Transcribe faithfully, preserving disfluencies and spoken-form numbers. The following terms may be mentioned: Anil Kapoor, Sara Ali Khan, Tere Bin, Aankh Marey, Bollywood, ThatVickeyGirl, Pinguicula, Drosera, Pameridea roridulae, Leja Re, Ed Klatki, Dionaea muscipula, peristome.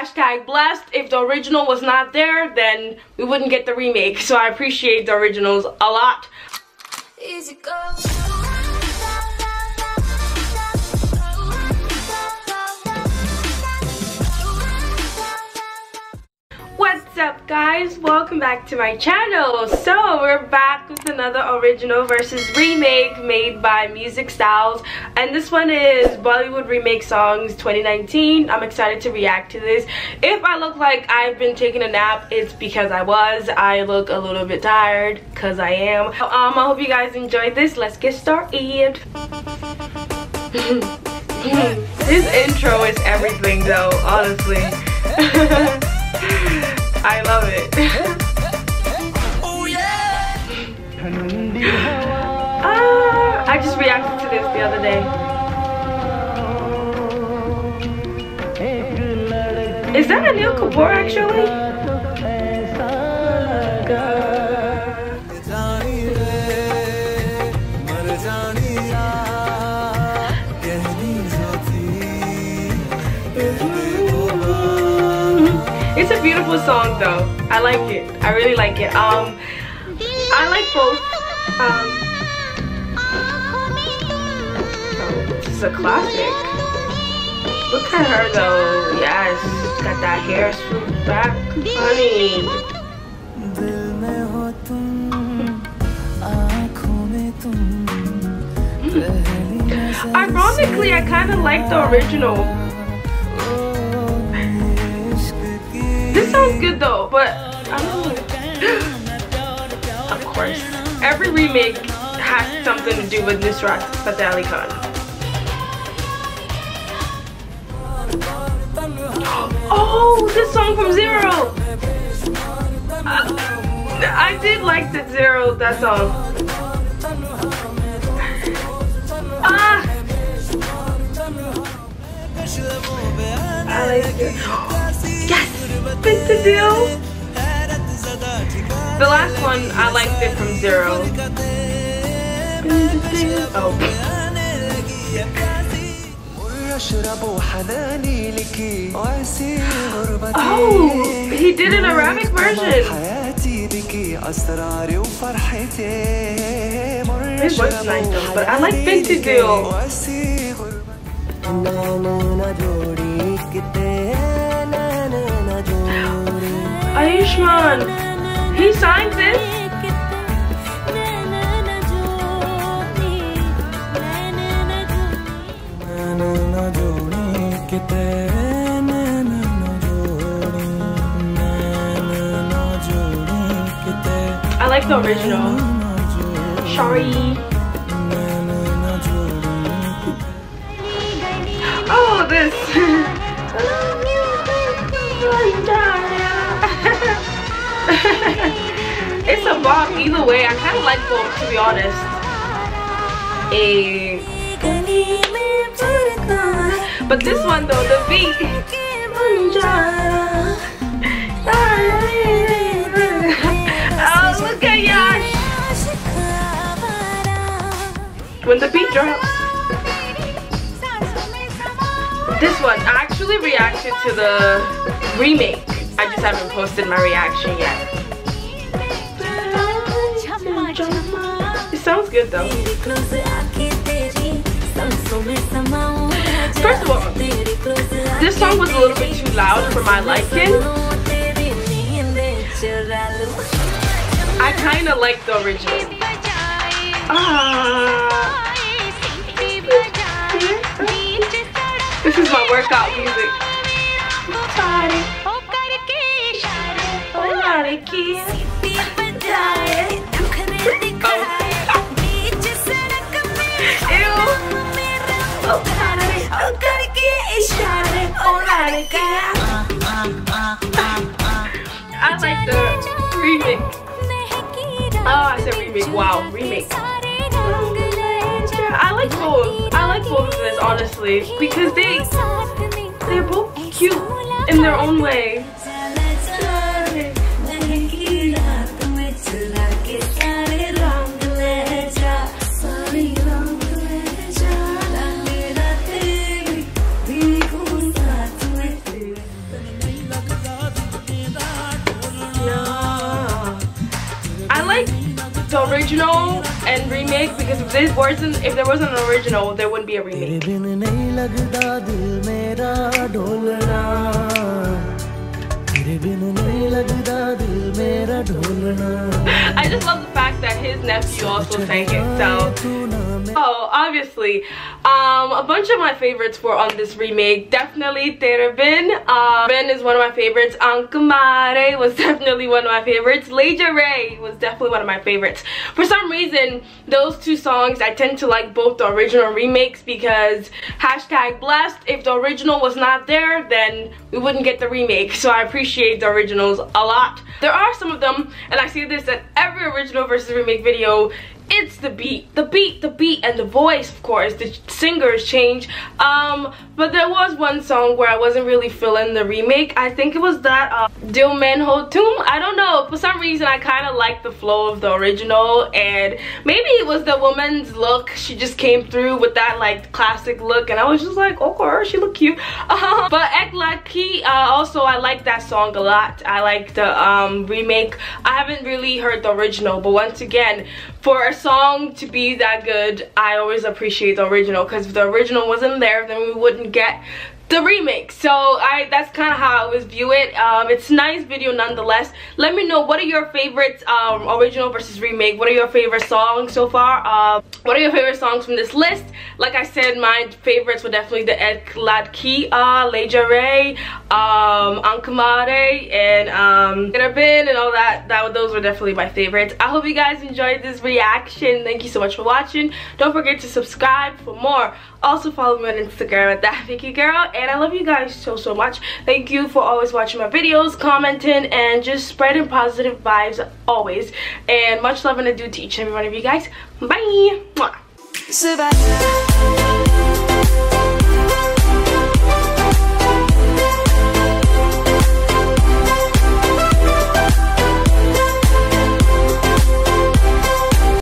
hashtag blessed. If the original was not there, then we wouldn't get the remake. So I appreciate the originals a lot. Easy go. Up guys, welcome back to my channel. So we're back with another original versus remake made by Music Styles, and this one is Bollywood Remake Songs twenty nineteen. I'm excited to react to this. If I look like I've been taking a nap, it's because I was. I look a little bit tired because I am. um I hope you guys enjoyed this. Let's get started. This intro is everything though, honestly. I love it. Oh yeah! Ah, I just reacted to this the other day. Is that Anil Kapoor actually? It's a beautiful song though. I like it. I really like it. Um, I like both. Um, oh, this is a classic. Look at her though. Yes, got that hair swoop back. Honey. Mm. Ironically, I kind of like the original. This sounds good though, but I don't know. Of course. Every remake has something to do with Sara Ali Khan. Oh, this song from Zero! Uh, I did like the Zero, that song. Ah! I like it. Big to deal. The last one I liked it from Zero. Oh. Oh, he did an Arabic version. It was nice though, but I like Big to deal. Ayushman, he signed this? I like the original. Sorry. Oh, this. It's a bop either way. I kind of like both, to be honest. Hey. But this one though, the beat. Oh, look at Yash. When the beat drops. This one, I actually reacted to the remake. I just haven't posted my reaction yet. It sounds good though. First of all, this song was a little bit too loud for my liking. I kind of like the original. Ah. This is my workout music. Oh. I like the remake. Oh, I said remake. Wow, remake. I like both. I like both of this, honestly, because they they're both cute in their own way. original and remix, because if this wasn't, if there wasn't an original, there wouldn't be a remake. I just love the fact that his nephew also sang it. So, oh, obviously, um, a bunch of my favorites were on this remake. Definitely Tere Bin. Uh, Bin is one of my favorites. Aankh Marey was definitely one of my favorites. Leja Re was definitely one of my favorites. For some reason, those two songs, I tend to like both the original remakes, because hashtag blessed. If the original was not there, then we wouldn't get the remake. So I appreciate the originals a lot. There are some of them, and I see this at every original versus remake video. It's the beat, the beat, the beat, and the voice, of course. The singers change. Um, but there was one song where I wasn't really feeling the remake. I think it was that uh, Dil Menho Tomb. I don't know. For some reason, I kind of liked the flow of the original. And maybe it was the woman's look. She just came through with that, like, classic look. And I was just like, oh, girl, she look cute. Uh, but Ed Klatki, uh, also, I like that song a lot. I like the um, remake. I haven't really heard the original. But once again, for a song to be that good, I always appreciate the original, because if the original wasn't there, then we wouldn't get the remake. So I that's kind of how I always view it. Um, it's a nice video nonetheless. Let me know, what are your favorites, um, original versus remake? What are your favorite songs so far? Uh, what are your favorite songs from this list? Like I said, my favorites were definitely the Ed Klatki, uh, Leja Re, um, Aankh Marey, and um, Tere Bin, and all that. That those were definitely my favorites. I hope you guys enjoyed this reaction. Thank you so much for watching. Don't forget to subscribe for more. Also follow me on Instagram at ThatVickeyGirl. And I love you guys so, so much. Thank you for always watching my videos, commenting, and just spreading positive vibes always. And much love and adieu to each and every one of you guys. Bye! Mwah.